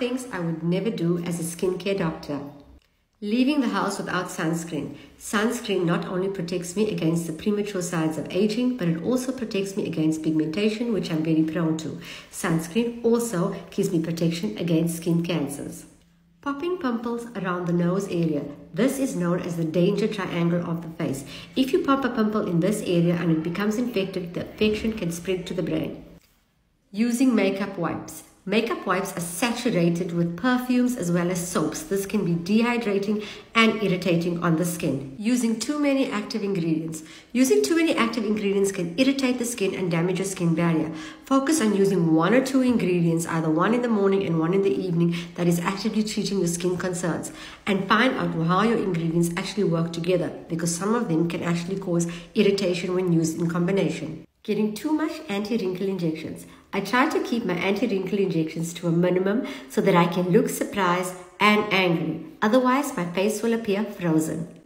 things I would never do as a skincare doctor. Leaving the house without sunscreen. Sunscreen not only protects me against the premature signs of aging, but it also protects me against pigmentation, which I'm very prone to. Sunscreen also gives me protection against skin cancers. Popping pimples around the nose area. This is known as the danger triangle of the face. If you pop a pimple in this area and it becomes infected, the infection can spread to the brain. Using makeup wipes. Makeup wipes are saturated with perfumes as well as soaps. This can be dehydrating and irritating on the skin. Using too many active ingredients. Using too many active ingredients can irritate the skin and damage your skin barrier. Focus on using 1 or 2 ingredients, either one in the morning and one in the evening, that is actively treating your skin concerns. And find out how your ingredients actually work together, because some of them can actually cause irritation when used in combination. Getting too much anti-wrinkle injections. I try to keep my anti-wrinkle injections to a minimum so that I can look surprised and angry. Otherwise, my face will appear frozen.